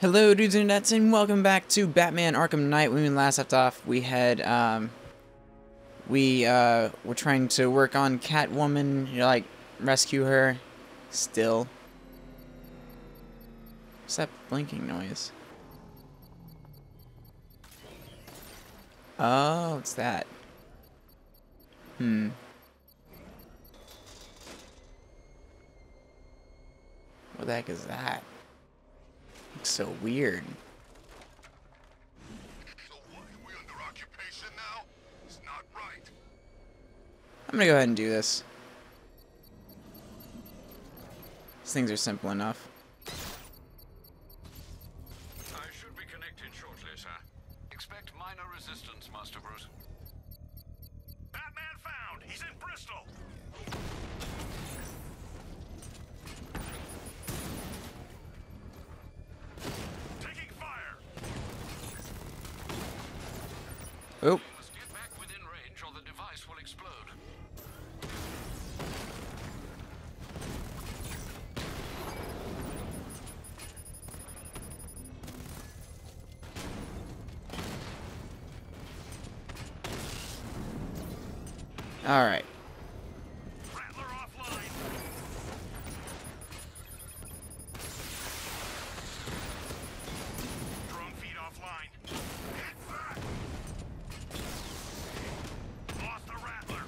Hello dudes and nuts, and welcome back to Batman Arkham Knight. When we last left off, we had, were trying to work on Catwoman, rescue her, still. What's that blinking noise? Oh, it's that. What the heck is that? Looks so weird. So what, are we under occupation now? It's not right. I'm gonna go ahead and do this. These things are simple enough. I should be connected shortly, sir. Expect minor resistance, Master Bruce. Batman found! He's in Bristol! Taking fire! Oh. You must get back within range or the device will explode. All right. Rattler offline. Drone feed offline. Hit back. Lost the Rattler.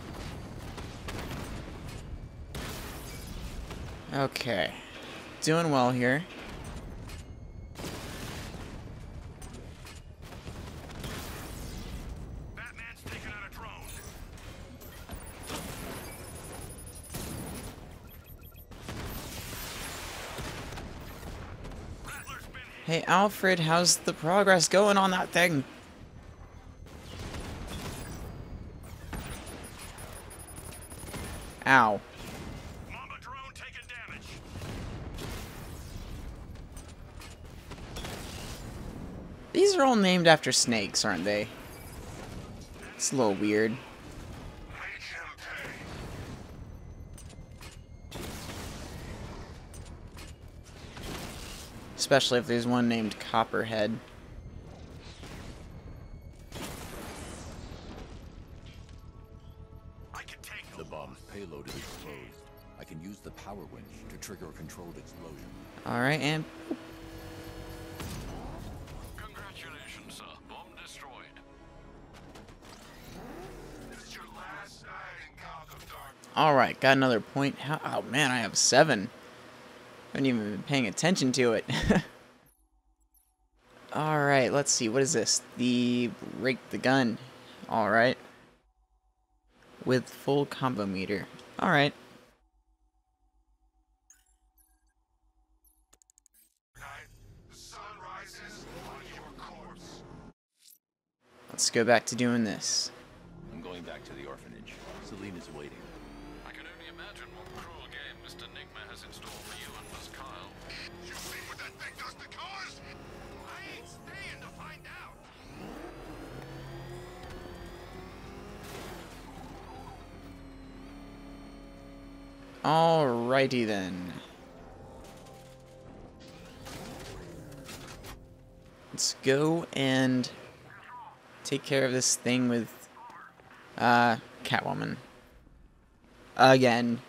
Okay. Doing well here. Hey Alfred, how's the progress going on that thing? Ow. Mama drone taking damage. These are all named after snakes, aren't they? It's a little weird. Especially if there's one named Copperhead. I can take the bomb's payload is closed. I can use the power winch to trigger a controlled explosion. All right, and congratulations, sir. Bomb destroyed. This is your last night in Gotham, darkness. All right, got another point. How? Oh man, I have 7. I haven't even been paying attention to it. Alright, let's see. What is this? The break the gun. Alright. With full combo meter. Alright. Let's go back to doing this. I'm going back to the orphanage. Selina's waiting. I can only imagine what cruel game Mr. Enigma has in store for you and Miss Kyle. You see what that thing does to cars? I ain't staying to find out. Alrighty then. Let's go and take care of this thing with Catwoman. Again.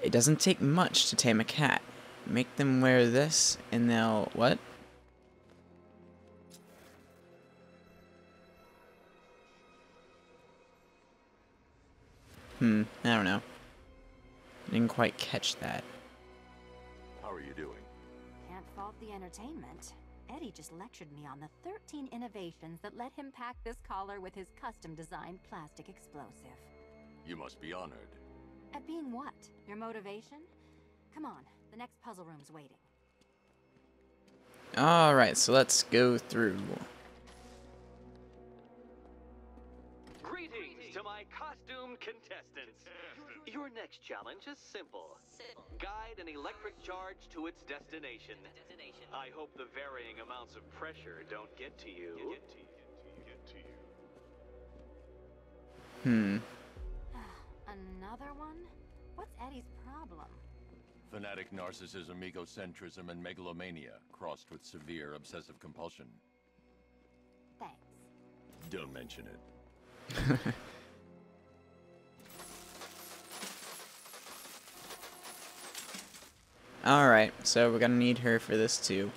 It doesn't take much to tame a cat. Make them wear this and they'll... what? I don't know. Didn't quite catch that. How are you doing? Can't fault the entertainment. Eddie just lectured me on the 13 innovations that let him pack this collar with his custom-designed plastic explosive. You must be honored. At being what? Your motivation? Come on, the next puzzle room's waiting. Alright, so let's go through. Greetings to my costumed contestants. Your next challenge is simple. Guide an electric charge to its destination. I hope the varying amounts of pressure don't get to you. another one? What's Eddie's problem? Fanatic narcissism, egocentrism, and megalomania, crossed with severe obsessive compulsion. Thanks. Don't mention it. Alright, so we're gonna need her for this too.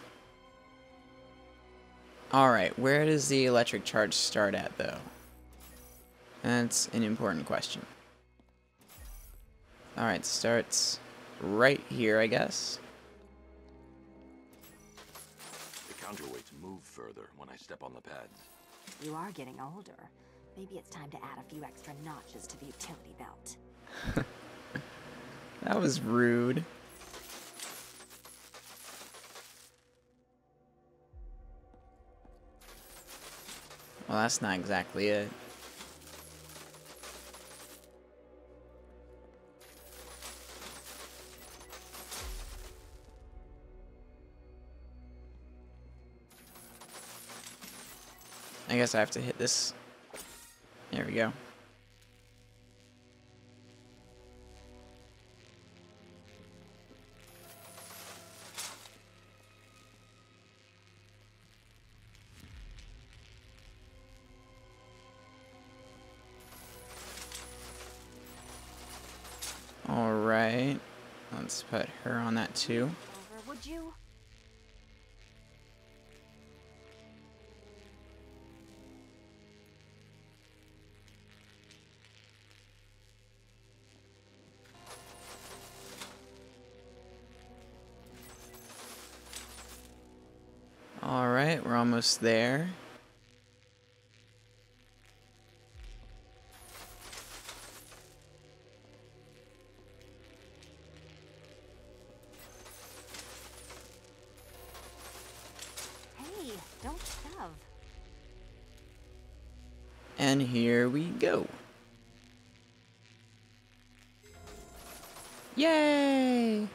Alright, where does the electric charge start at, though? That's an important question. Alright, starts right here, I guess. The counterweights move further when I step on the pads. You are getting older. Maybe it's time to add a few extra notches to the utility belt. That was rude. Well, that's not exactly it. I guess I have to hit this. There we go. All right. Let's put her on that too. Would you? Almost there. Hey, don't shove. And here we go. Yay!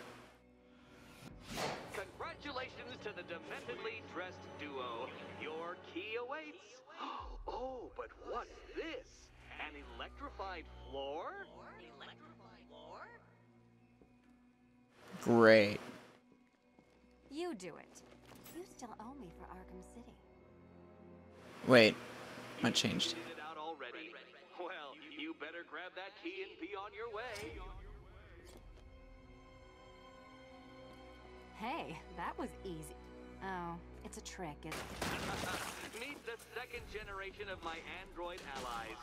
Great. You do it. You still owe me for Arkham City. Wait, what changed? Well, you better grab that key and be on your way. Hey, that was easy. Oh, it's a trick, isn't it? Meet the second generation of my android allies.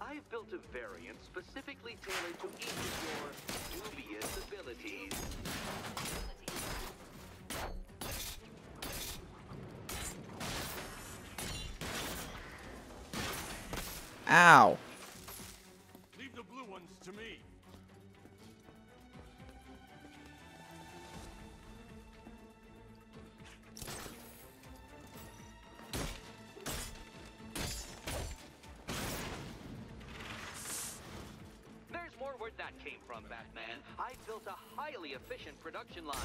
I've built a variant specifically tailored to each of your dubious abilities. Ow. Leave the blue ones to me. Batman, I built a highly efficient production line.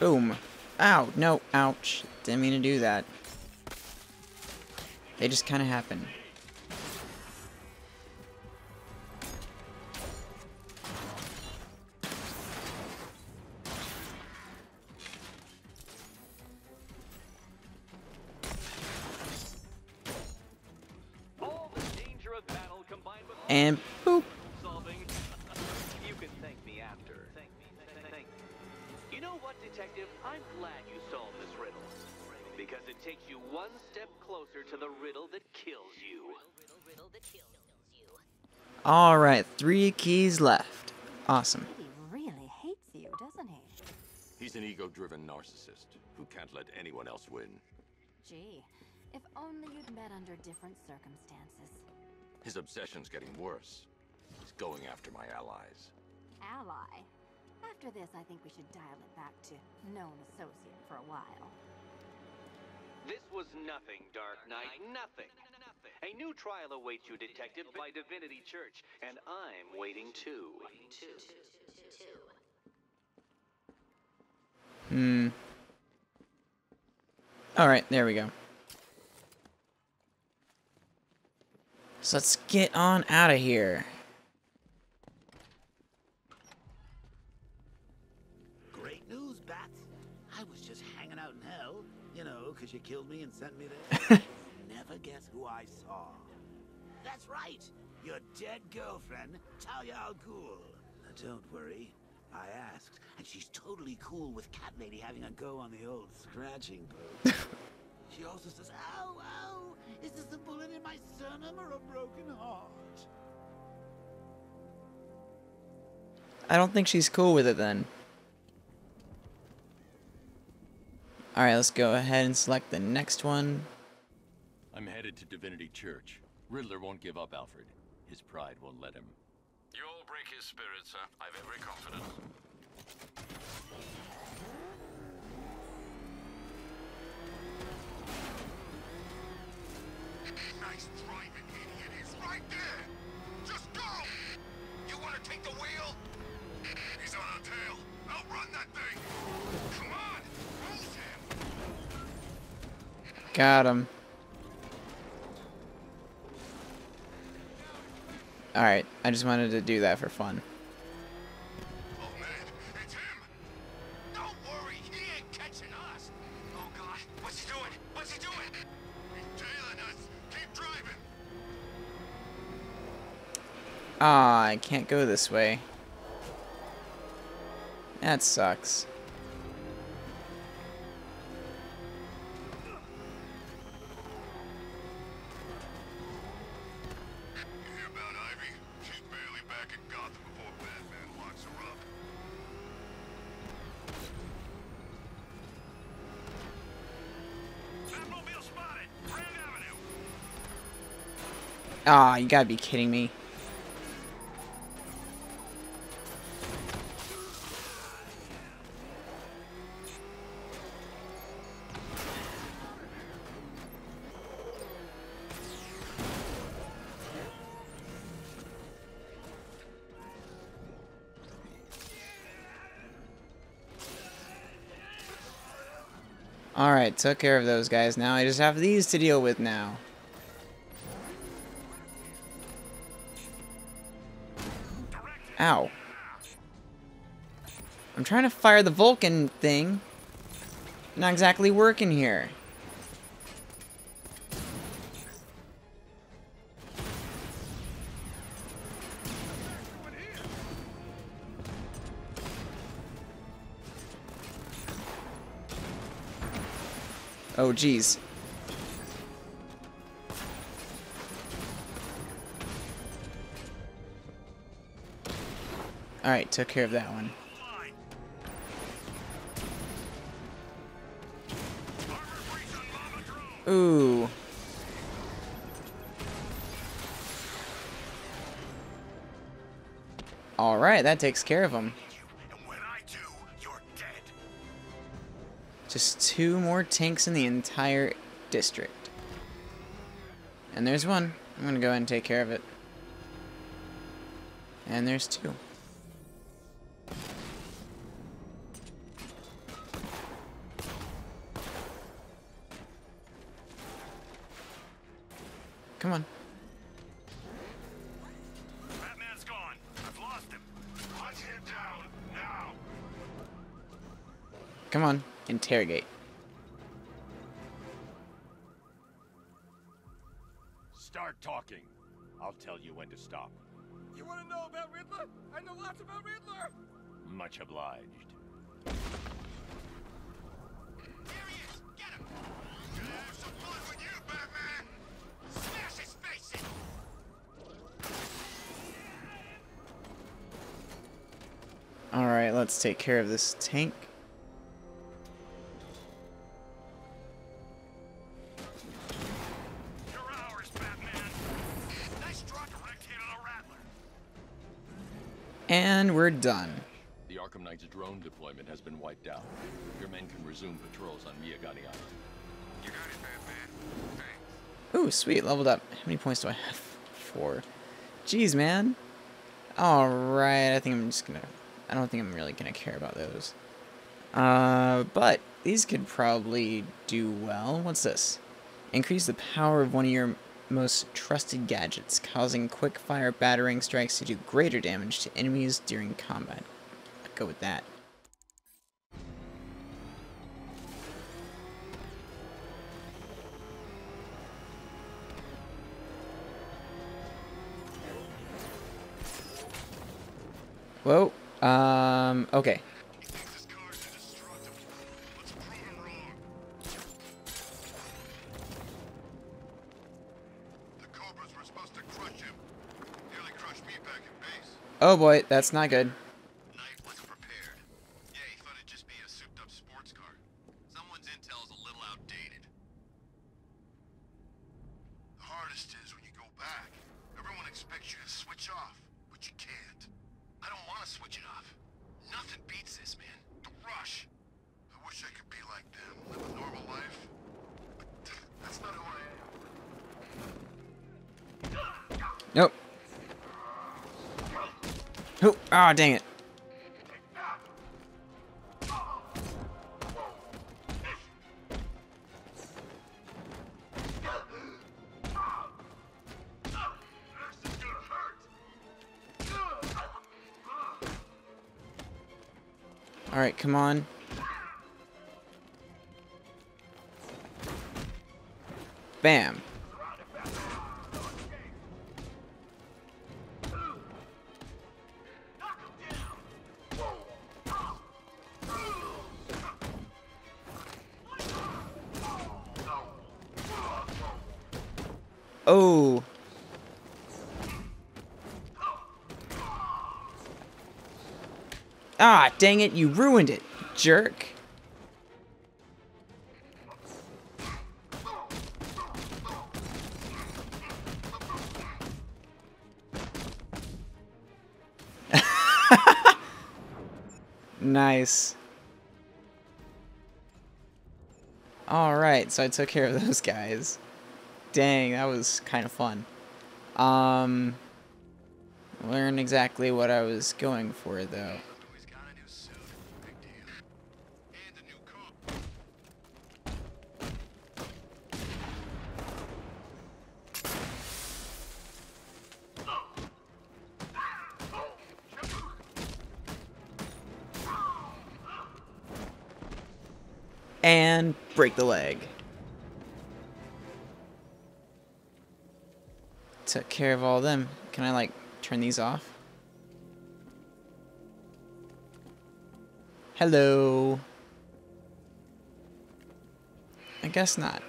Boom. Ow, no, ouch. Didn't mean to do that. They just kind of happen. And boop. You can thank me after. You know what, Detective? I'm glad you solved this riddle. Because it takes you one step closer to the riddle that kills you. Alright, 3 keys left. Awesome. He really hates you, doesn't he? He's an ego-driven narcissist who can't let anyone else win. Gee, if only you'd met under different circumstances. His obsession's getting worse. He's going after my allies. Ally? After this, I think we should dial it back to known associate for a while. This was nothing, Dark Knight. Nothing. A new trial awaits you, Detective, by Divinity Church, and I'm waiting too. Hmm. All right, there we go. So let's get on out of here. Great news, Bats. I was just hanging out in hell, you know, because you killed me and sent me there. Never guess who I saw. That's right, your dead girlfriend, Talia Al Ghul. Now, don't worry. I asked, and she's totally cool with Cat Lady having a go on the old scratching post. She also says, ow, ow, is this a bullet in my sternum or a broken heart? I don't think she's cool with it then. Alright, let's go ahead and select the next one. I'm headed to Divinity Church. Riddler won't give up, Alfred. His pride won't let him. You'll break his spirit, sir. I've every confidence. Nice try, you idiot. He's right there. Just go. You want to take the wheel? He's on our tail. Outrun that thing. Come on. Lose him. Got him. Alright, I just wanted to do that for fun. Oh man, it's him! Don't worry, he ain't catching us! Oh god, what's he doing? What's he doing? He's tailing us! Keep driving! Ah, I can't go this way. That sucks. Ah, oh, you gotta be kidding me. Alright, took care of those guys. Now I just have these to deal with now. Ow. I'm trying to fire the Vulcan thing. Not exactly working here. Oh, geez. Alright, took care of that one. Ooh. Alright, that takes care of him. Just two more tanks in the entire district. And there's one. I'm gonna go ahead and take care of it. And there's two. Come on. Batman's gone. I've lost him. Hunt him down now. Come on, interrogate. Start talking. I'll tell you when to stop. You want to know about Riddler? I know lots about Riddler. Much obliged. There he is. Get him. Gonna have some fun with you, Batman. Alright, let's take care of this tank. You're ours, Batman. Nice draw, direct hit on a Rattler. And we're done. The Arkham Knight's drone deployment has been wiped out. Your men can resume patrols on Miyagani Island. You got it, Batman. Thanks. Ooh, sweet, leveled up. How many points do I have? 4. Jeez, man. Alright, I think I'm just gonna... I don't think I'm really gonna care about those. But these could probably do well. What's this? Increase the power of one of your most trusted gadgets, causing quick-fire battering strikes to do greater damage to enemies during combat. I'd go with that. Whoa. Okay. Oh boy, that's not good. Knight wasn't prepared. Yeah, he thought it'd just be a souped-up sports car. Someone's intel's a little outdated. The hardest is when you go back. Everyone expects you to switch off, but you can't. I don't want to switch it off. Nothing beats this, man. The rush. I wish I could be like them, live a normal life. But that's not who I am. Nope. Oh, ah, dang it. All right, come on. Bam. Oh. Ah, dang it, you ruined it, jerk. Nice. All right, so I took care of those guys. Dang, that was kind of fun. Learn exactly what I was going for, though. And break the leg. Took care of all of them. Can I, like, turn these off? Hello. I guess not.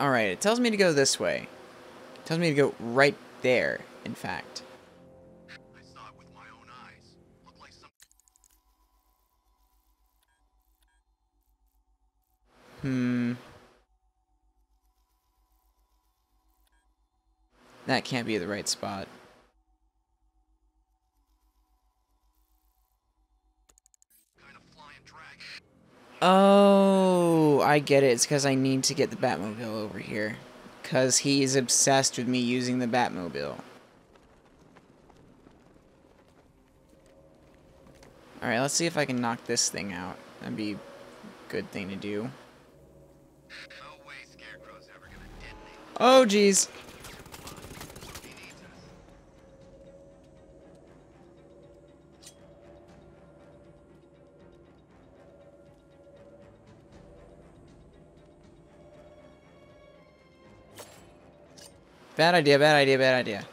Alright, it tells me to go this way. It tells me to go right there, in fact. That can't be the right spot. Oh, I get it. It's because I need to get the Batmobile over here. Because he is obsessed with me using the Batmobile. Alright, let's see if I can knock this thing out. That'd be a good thing to do. Oh, geez. Bad idea, bad idea, bad idea.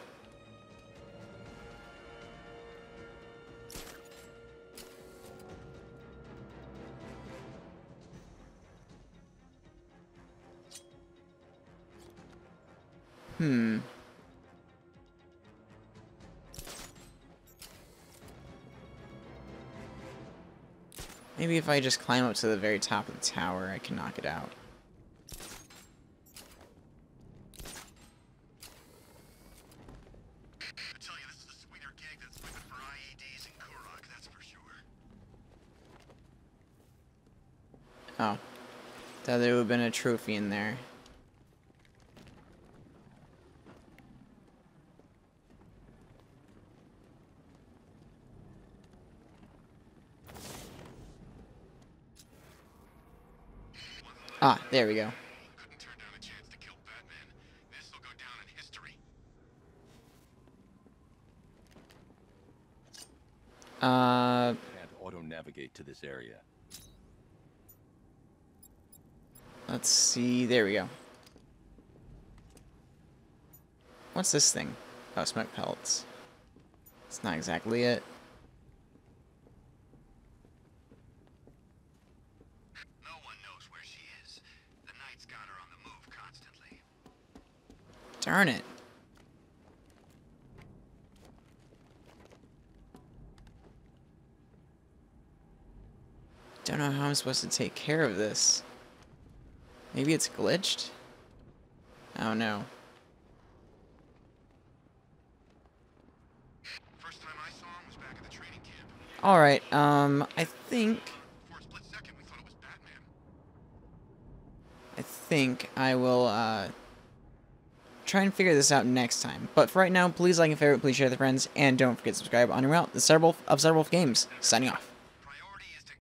Maybe if I just climb up to the very top of the tower, I can knock it out. Oh, thought there would have been a trophy in there. Ah, there we go. Couldn't turn down a chance to kill Batman. This will go down in history. Can't auto navigate to this area. Let's see. There we go. What's this thing? Oh, smoke pellets. That's not exactly it. No one knows where she is. The Knight's got her on the move constantly. Darn it. Don't know how I'm supposed to take care of this. Maybe it's glitched? Oh no. First time I saw him was back at the training camp. Alright, I think... For a split second we thought it was Batman. I think I will, try and figure this out next time. But for right now, please like and favorite, please share with your friends, and don't forget to subscribe on your route. This is Cyberwolf of Cyberwolf Games, signing off.